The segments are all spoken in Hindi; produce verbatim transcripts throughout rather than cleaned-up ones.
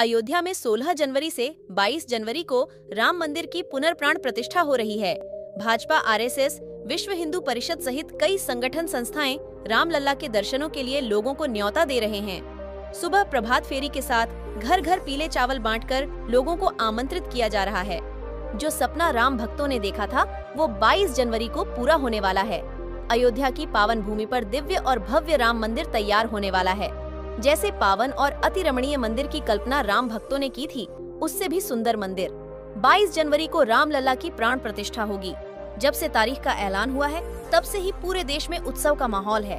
अयोध्या में सोलह जनवरी से बाईस जनवरी को राम मंदिर की पुनर्प्राण प्रतिष्ठा हो रही है। भाजपा, आरएसएस, विश्व हिंदू परिषद सहित कई संगठन संस्थाएं रामलला के दर्शनों के लिए लोगों को न्योता दे रहे हैं। सुबह प्रभात फेरी के साथ घर घर पीले चावल बांटकर लोगों को आमंत्रित किया जा रहा है। जो सपना राम भक्तों ने देखा था वो बाईस जनवरी को पूरा होने वाला है। अयोध्या की पावन भूमि पर दिव्य और भव्य राम मंदिर तैयार होने वाला है। जैसे पावन और अति रमणीय मंदिर की कल्पना राम भक्तों ने की थी, उससे भी सुंदर मंदिर। बाईस जनवरी को रामलला की प्राण प्रतिष्ठा होगी। जब से तारीख का ऐलान हुआ है तब से ही पूरे देश में उत्सव का माहौल है।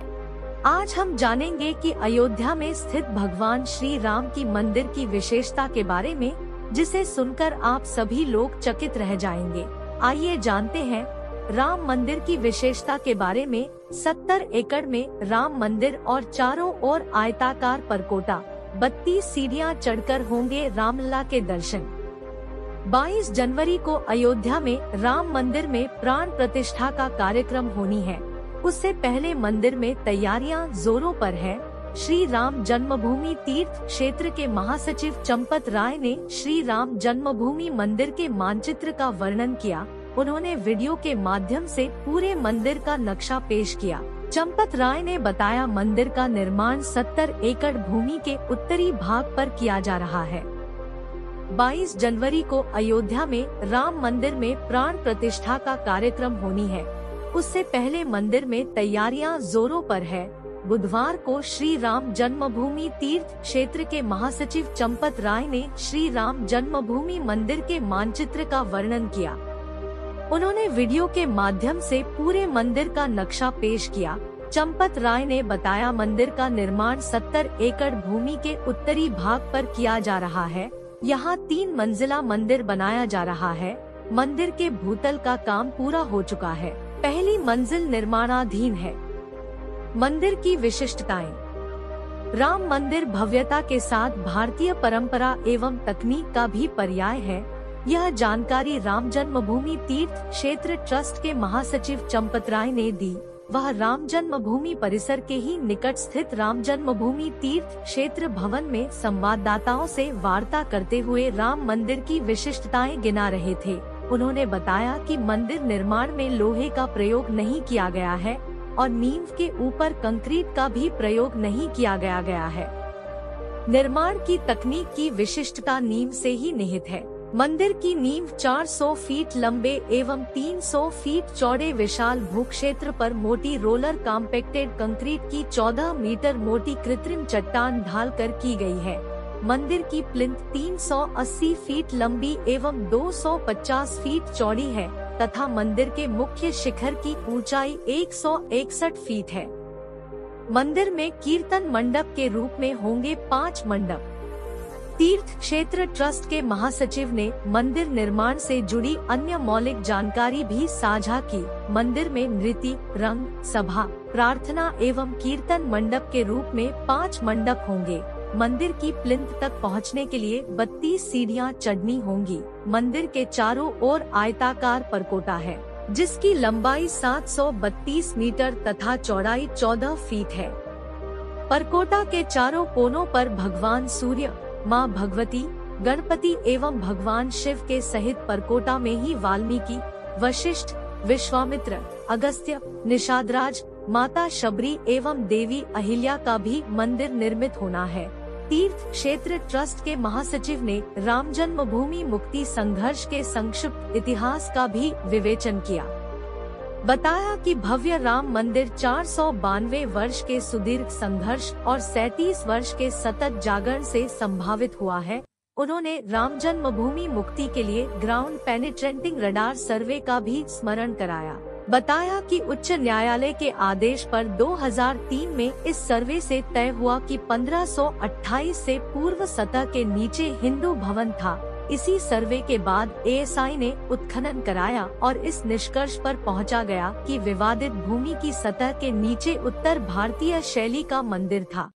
आज हम जानेंगे कि अयोध्या में स्थित भगवान श्री राम की मंदिर की विशेषता के बारे में, जिसे सुनकर आप सभी लोग चकित रह जाएंगे। आइए जानते हैं राम मंदिर की विशेषता के बारे में। सत्तर एकड़ में राम मंदिर और चारों ओर आयताकार परकोटा, बत्तीस सीढ़ियां चढ़कर होंगे रामलला के दर्शन। बाईस जनवरी को अयोध्या में राम मंदिर में प्राण प्रतिष्ठा का कार्यक्रम होनी है। उससे पहले मंदिर में तैयारियां जोरों पर है। श्री राम जन्मभूमि तीर्थ क्षेत्र के महासचिव चंपत राय ने श्री राम जन्मभूमि मंदिर के मानचित्र का वर्णन किया। उन्होंने वीडियो के माध्यम से पूरे मंदिर का नक्शा पेश किया। चंपत राय ने बताया, मंदिर का निर्माण सत्तर एकड़ भूमि के उत्तरी भाग पर किया जा रहा है। बाईस जनवरी को अयोध्या में राम मंदिर में प्राण प्रतिष्ठा का कार्यक्रम होनी है। उससे पहले मंदिर में तैयारियां जोरों पर है। बुधवार को श्री राम जन्मभूमि तीर्थ क्षेत्र के महासचिव चंपत राय ने श्री राम जन्मभूमि मंदिर के मानचित्र का वर्णन किया। उन्होंने वीडियो के माध्यम से पूरे मंदिर का नक्शा पेश किया। चंपत राय ने बताया, मंदिर का निर्माण सत्तर एकड़ भूमि के उत्तरी भाग पर किया जा रहा है। यहाँ तीन मंजिला मंदिर बनाया जा रहा है। मंदिर के भूतल का काम पूरा हो चुका है। पहली मंजिल निर्माणाधीन है। मंदिर की विशिष्टताएं। राम मंदिर भव्यता के साथ भारतीय परंपरा एवं तकनीक का भी पर्याय है। यह जानकारी राम जन्मभूमि तीर्थ क्षेत्र ट्रस्ट के महासचिव चंपत राय ने दी। वह राम जन्मभूमि परिसर के ही निकट स्थित राम जन्मभूमि तीर्थ क्षेत्र भवन में संवाददाताओं से वार्ता करते हुए राम मंदिर की विशिष्टताएं गिना रहे थे। उन्होंने बताया कि मंदिर निर्माण में लोहे का प्रयोग नहीं किया गया है और नींव के ऊपर कंक्रीट का भी प्रयोग नहीं किया गया गया है। निर्माण की तकनीक की विशिष्टता नींव से ही निहित है। मंदिर की नींव चार सौ फीट लंबे एवं तीन सौ फीट चौड़े विशाल भूक्षेत्र पर मोटी रोलर कॉम्पैक्टेड कंक्रीट की चौदह मीटर मोटी कृत्रिम चट्टान ढालकर की गई है। मंदिर की प्लिंथ तीन सौ अस्सी फीट लंबी एवं दो सौ पचास फीट चौड़ी है तथा मंदिर के मुख्य शिखर की ऊंचाई एक सौ इकसठ फीट है। मंदिर में कीर्तन मंडप के रूप में होंगे पाँच मंडप। तीर्थ क्षेत्र ट्रस्ट के महासचिव ने मंदिर निर्माण से जुड़ी अन्य मौलिक जानकारी भी साझा की। मंदिर में नृत्य, रंग, सभा, प्रार्थना एवं कीर्तन मंडप के रूप में पाँच मंडप होंगे। मंदिर की प्लिंथ तक पहुंचने के लिए बत्तीस सीढ़ियां चढ़नी होंगी। मंदिर के चारों ओर आयताकार परकोटा है, जिसकी लंबाई सात सौ बत्तीस मीटर तथा चौड़ाई चौदह फीट है। परकोटा के चारों कोनों पर भगवान सूर्य, माँ भगवती, गणपति एवं भगवान शिव के सहित परकोटा में ही वाल्मीकि, वशिष्ठ, विश्वामित्र, अगस्त्य, निषादराज, माता शबरी एवं देवी अहिल्या का भी मंदिर निर्मित होना है। तीर्थ क्षेत्र ट्रस्ट के महासचिव ने राम जन्मभूमि मुक्ति संघर्ष के संक्षिप्त इतिहास का भी विवेचन किया। बताया कि भव्य राम मंदिर चार सौ बानवे वर्ष के सुदीर्घ संघर्ष और सैंतीस वर्ष के सतत जागरण से संभावित हुआ है। उन्होंने राम जन्मभूमि मुक्ति के लिए ग्राउंड पेनेट्रेंटिंग रडार सर्वे का भी स्मरण कराया। बताया कि उच्च न्यायालय के आदेश पर दो हज़ार तीन में इस सर्वे से तय हुआ कि पंद्रह सौ अट्ठाईस से पूर्व सतह के नीचे हिंदू भवन था। इसी सर्वे के बाद ए एस आई ने उत्खनन कराया और इस निष्कर्ष पर पहुंचा गया कि विवादित भूमि की सतह के नीचे उत्तर भारतीय शैली का मंदिर था।